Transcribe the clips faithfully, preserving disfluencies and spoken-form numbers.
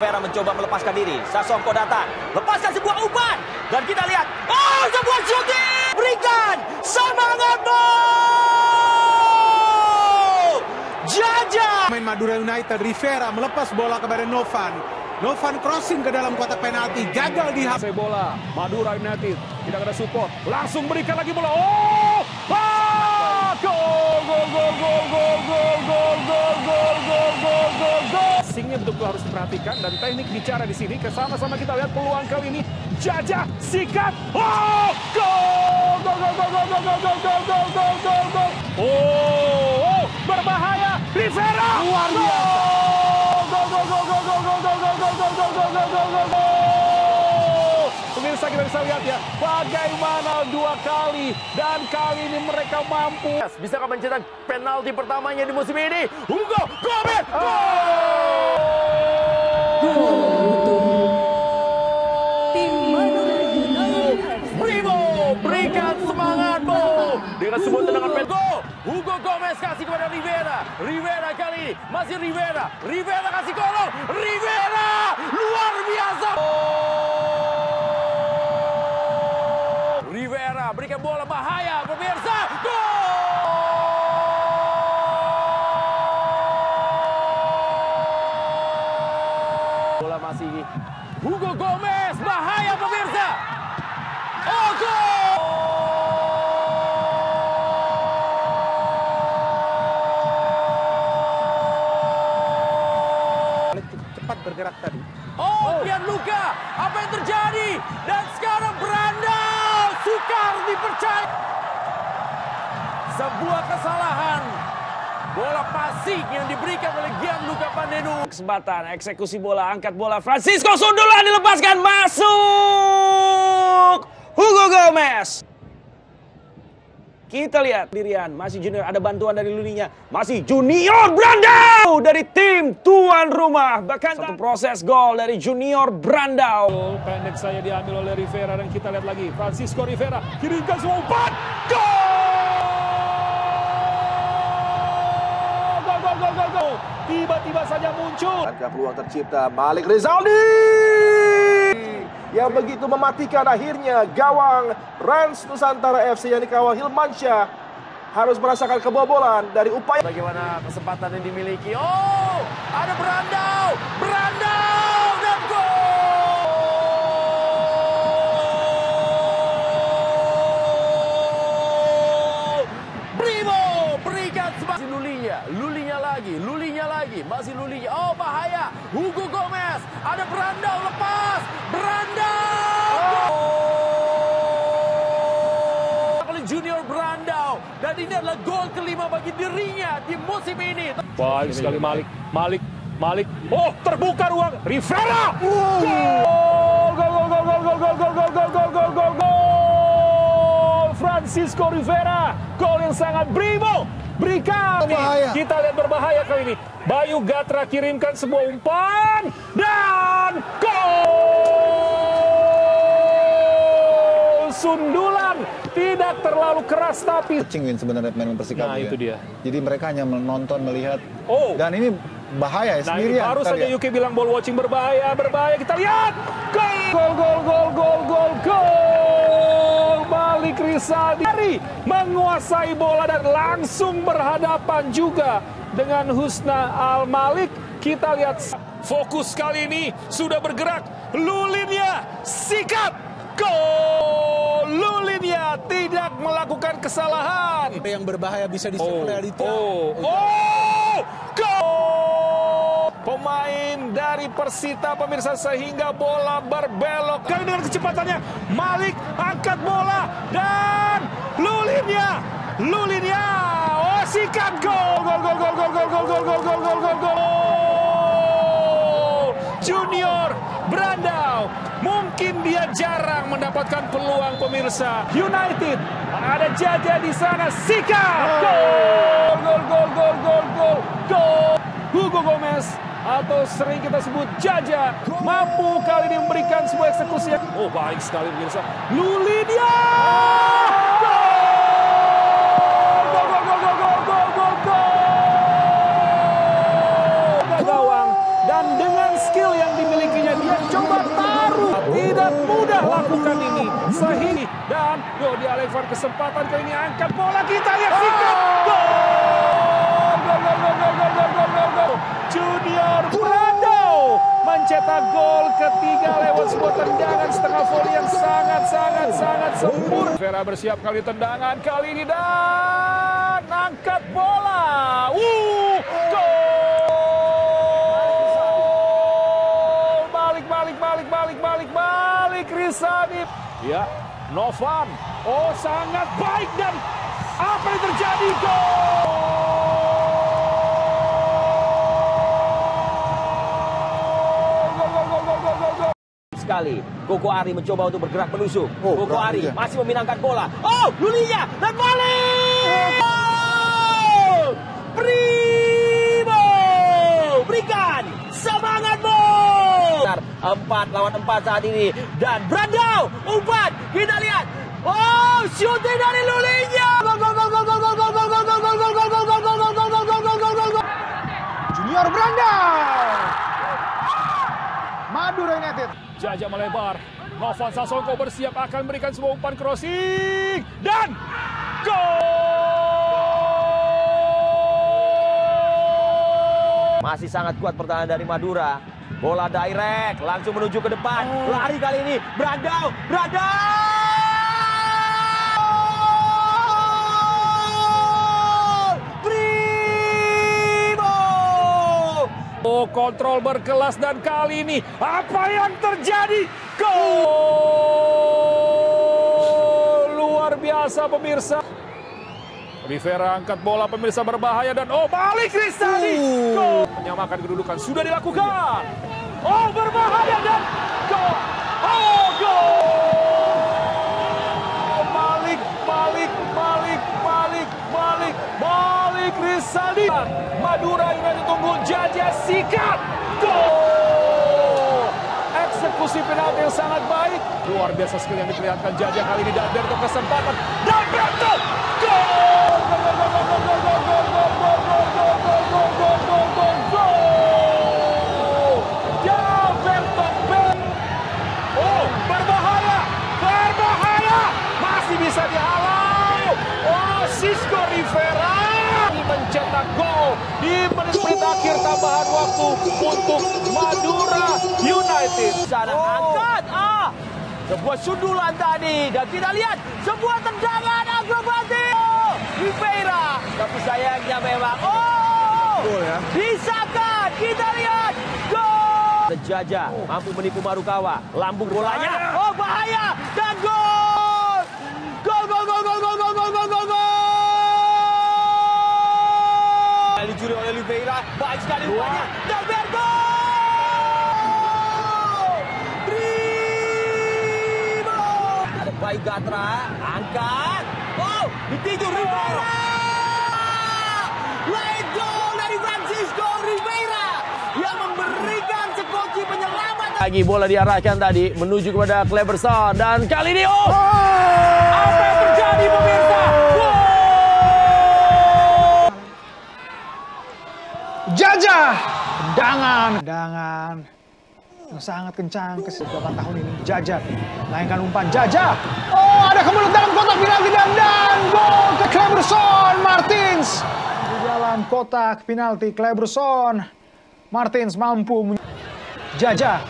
Vera mencoba melepaskan diri, Sasongko datang, lepaskan sebuah umpan, dan kita lihat, oh sebuah shooting, berikan semangatmu, jajah. Main Madura United, Rivera melepas bola kepada Novan, Novan crossing ke dalam kotak penalti, gagal dihampiri bola, Madura United tidak ada support, langsung berikan lagi bola, oh, ah, gol, gol, gol, gol, gol, gol, gol, gol, gol, gol, gol, gol, gol. Passingnya betul-betul harus diperhatikan dan teknik bicara di sini. Kesama-sama kita lihat peluang kali ini. Jajah, sikat, oh, gol, gol, gol, gol, gol, gol, gol, gol, gol, gol, gol, gol. Oh, oh, berbahaya, Rivera, luar biasa. Gol, gol, gol, gol, gol, gol, gol, gol, gol, gol, gol, gol, gol, gol, gol. Pemirsa kita bisa lihat ya, bagaimana dua kali dan kali ini mereka mampu. Bisakah mencetak penalti pertamanya di musim ini? Hugo Gomes, gol. Dengan sebuah tendangan penalti, Hugo Gomes kasih kepada Rivera, Rivera kali ini masih Rivera, Rivera kasih golong, Rivera luar biasa. Oh, Rivera berikan bola bahaya pemirsa, gol. Bola masih Hugo Gomes, bahaya pemirsa. Oh gol. Bergerak tadi. Oh, biar luka. Apa yang terjadi? Dan sekarang Brandao sukar dipercaya. Sebuah kesalahan. Bola passing yang diberikan oleh Gianluca Pandenu. Kesempatan eksekusi bola, angkat bola Francisco, sundulan dilepaskan, masuk. Hugo Gomes. Kita lihat Dirian, masih Junior, ada bantuan dari Lulinha, masih Junior Brandao dari tim tuan rumah. Bahkan satu proses gol dari Junior Brandao. Pendek saya diambil oleh Rivera dan kita lihat lagi Francisco Rivera kirimkan umpan, gol! Gol gol gol gol gol. Tiba-tiba saja muncul. Ada peluang tercipta Malik Risaldi. Yang begitu mematikan akhirnya gawang RANS Nusantara F C yang dikawal Hilmansyah harus merasakan kebobolan dari upaya. Bagaimana kesempatan yang dimiliki? Oh, ada Brandao, Brandao dan gol! Primo berikan semangat. Lulinha, Lulinha lagi, Lulinha lagi, masih Lulinha. Oh bahaya, Hugo Gomes, ada Brandao lepas. Junior Brandao dan ini adalah gol kelima bagi dirinya di musim ini. Baik sekali Malik, Malik, Malik. Oh, terbuka ruang Rivera. Gol, gol, gol, gol, gol, gol, gol, gol, gol, gol, gol, gol, gol. Francisco Rivera, gol yang sangat brimo. Berikan nih, kita lihat berbahaya kali ini. Bayu Gatra kirimkan sebuah umpan dan gol. Sundulan. Tidak terlalu keras tapi cingin sebenarnya pemain Persikabo. Nah, itu dia. Jadi mereka hanya menonton, melihat. Oh. Dan ini bahaya sendirian. Nah, baru saja Yuki bilang ball watching berbahaya, berbahaya. Kita lihat. Gol, gol, gol, gol, gol, gol, gol. Malik Risaldi menguasai bola dan langsung berhadapan juga dengan Husna Al Malik. Kita lihat fokus kali ini sudah bergerak. Lulinha sikat. Gol. Lulinha tidak melakukan kesalahan. Yang berbahaya bisa disebarkan. Oh, oh, oh, gol! Pemain dari Persita pemirsa sehingga bola berbelok. Kali dengan kecepatannya Malik angkat bola dan Lulinha, Lulinha, oh sikat gol, gol, gol, gol, gol, gol, gol, gol, gol, gol, gol, gol. Junior Brandao mungkin dia jarang mendapatkan peluang pemirsa. United ada Jajah di sana, sikat, gol, gol, gol, gol, gol, gol, gol. Hugo Gomes atau sering kita sebut Jajah mampu kali ini memberikan sebuah eksekusi. Oh baik sekali pemirsa. Lulinha, gol, gol, gol, gol, gol, gol, gol, gol. Gawang dan dengan skill yang dimiliki. lakukan ini sahih. Dan Dodi Alevan kesempatan kali ini angkat bola, kita lihat sikat. Gol! Gol, gol, gol, gol, gol, gol, gol, gol. Junior Brandao mencetak gol ketiga lewat sebuah tendangan setengah voli yang sangat-sangat-sangat sempurna. Vera bersiap kali tendangan kali ini dan angkat bola. Wuh! Gol! Balik, balik, balik, balik, balik, balik Risaldi. Ya, Novan. Oh, sangat baik dan apa yang terjadi? Gol! Kali Koko Ari mencoba untuk bergerak menusuk. Oh, Koko Ari ya. Masih meminangkan bola. Oh, Lulinha dan balik. Oh, primo, berikan semangat bol. Empat lawan empat saat ini dan Brandao umpan. Kita lihat. Oh, shooting dari Lulinha. Gol, gol, gol, gol, gol, gol, gol, gol, gol, gol, gol, gol, gol, gol, gol, gol, gol, gol, gol, gol, gol. Junior Brandao. Madura United. Jajah melebar. Novan Sasongko bersiap akan memberikan sebuah umpan crossing. Dan gol! Masih sangat kuat pertahanan dari Madura. Bola direct. Langsung menuju ke depan. Oh. Lari kali ini. Brandao. Brandao! Oh, kontrol berkelas dan kali ini apa yang terjadi? Gol! Luar biasa pemirsa. Rivera angkat bola, pemirsa, berbahaya dan oh, balik Risaldi. Gol! Menyamakan kedudukan sudah dilakukan. Oh, berbahaya dan gol. Oh, gol! Balik, balik, balik, balik, balik, balik Risaldi. Madura United unggul, Jajah sikat. Gol! Eksekusi penalti yang sangat baik. Luar biasa skill yang diperlihatkan Jajah kali ini. Dan Berto kesempatan. Dan Berto! Gol! Gol, gol, gol, gol, gol, gol, gol, gol, gol, gol, gol, gol, gol, gol, gol, gol. Ya, Berto, Berto. Oh, berbahaya. Berbahaya. Masih bisa dihalau. Francisco Rivera mencetak gol di menit-menit akhir tambahan waktu untuk Madura United. Sana oh. Angkat, ah, sebuah sundulan tadi dan kita lihat sebuah tendangan akrobatik oh, Rivera. Tapi sayangnya memang oh, gol ya. Disahkan, kita lihat gol. Jajah oh. mampu menipu Marukawa, lambung bolanya. Bahaya. Oh, bahaya dan gol. Gol, gol, gol, gol, gol, gol, gol, gol, gol. Dicuri oleh Oliveira, baik sekali umpannya, dan Berto! Primo! Ada Bayu Gatra, angkat, oh, ditinju Rivera! Late goal dari Francisco Rivera, yang memberikan sekoci penyelamatan. Lagi bola diarahkan tadi, menuju kepada Cleberson, dan kali ini, oh! Apa yang terjadi, pemirsa? Jajah, tendangan, tendangan yang sangat kencang ke beberapa tahun ini. Jajah, layangkan umpan Jajah. Oh, ada kemulut dalam kotak penalti dan dan gol ke Cleberson Martins di dalam kotak penalti. Cleberson Martins mampu Jajah,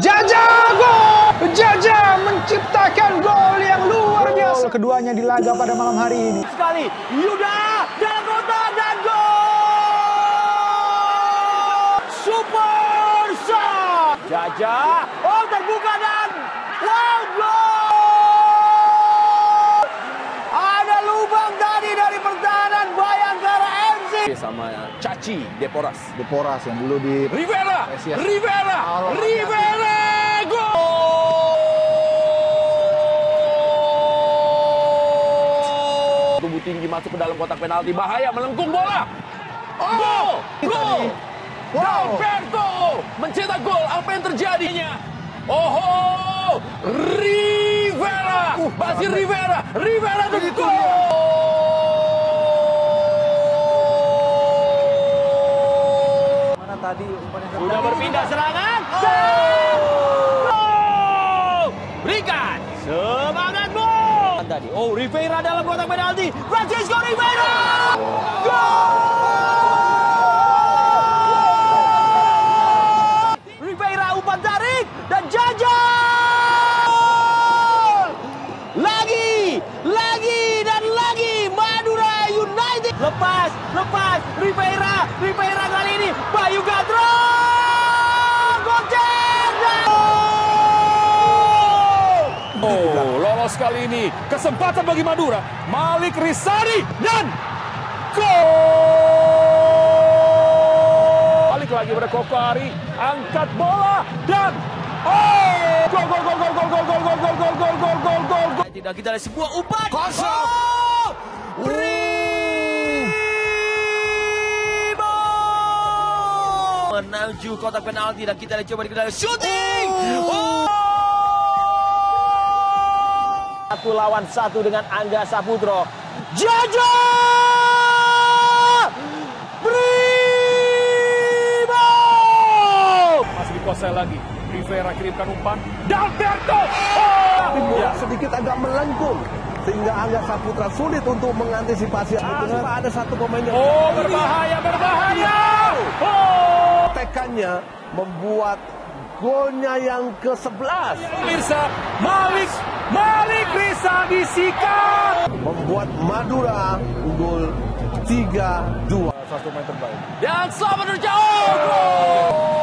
Jajah gol, Jajah menciptakan gol yang luar biasa. Gol keduanya di laga pada malam hari ini. Sekali, Yuda dalam kotak dan gol. Super shot Jajah, oh terbuka dan wow gol. Ada lubang tadi dari pertahanan Bhayangkara F C sama Caci Deporas. Deporas yang dulu di Rivera, Rivera, Rivera, Rivera gol. Tumbuh tinggi masuk ke dalam kotak penalti, bahaya melengkung bola. Oh, gol. Wow. Berto mencetak gol, apa yang terjadinya? Oh, Rivera, uh, masih Rivera, Rivera dengan gol. Mana tadi umpannya? Sudah berpindah serangan. Oh. Gol! berikan semangatmu. Tadi, oh Rivera dalam kotak penalti, Francisco Rivera, gol! Rivera umpan tarik dan jajal, lagi, lagi dan lagi Madura United lepas, lepas Rivera, Rivera kali ini Bayu Gatra. Oh, lolos kali ini. Kesempatan bagi Madura. Malik Risaldi dan gol! Balik lagi pada Kopari, angkat bola dan oh! Gol gol gol gol gol gol gol gol gol gol gol gol gol gol. Tidak, kita ada sebuah umpan. Kosong. Oh! Primo! Menuju kotak penalti dan kita ada coba dikendali shooting. Oh! Oh! Satu lawan satu dengan Angga Saputro. Jaja! Primo! Masih dikuasai lagi. Rivera kirimkan umpan. Dalberto! Oh! Ya. Sedikit agak melengkung. Sehingga Angga Saputra sulit untuk mengantisipasi. Langsung ada satu pemain yang... Oh, berbahaya, berbahaya! Oh! Tekannya membuat golnya yang ke sebelas. Pemirsa, Malik... Malik Risaldi disikat, membuat Madura unggul tiga dua. Satu main terbaik. Dan selamat berjauh.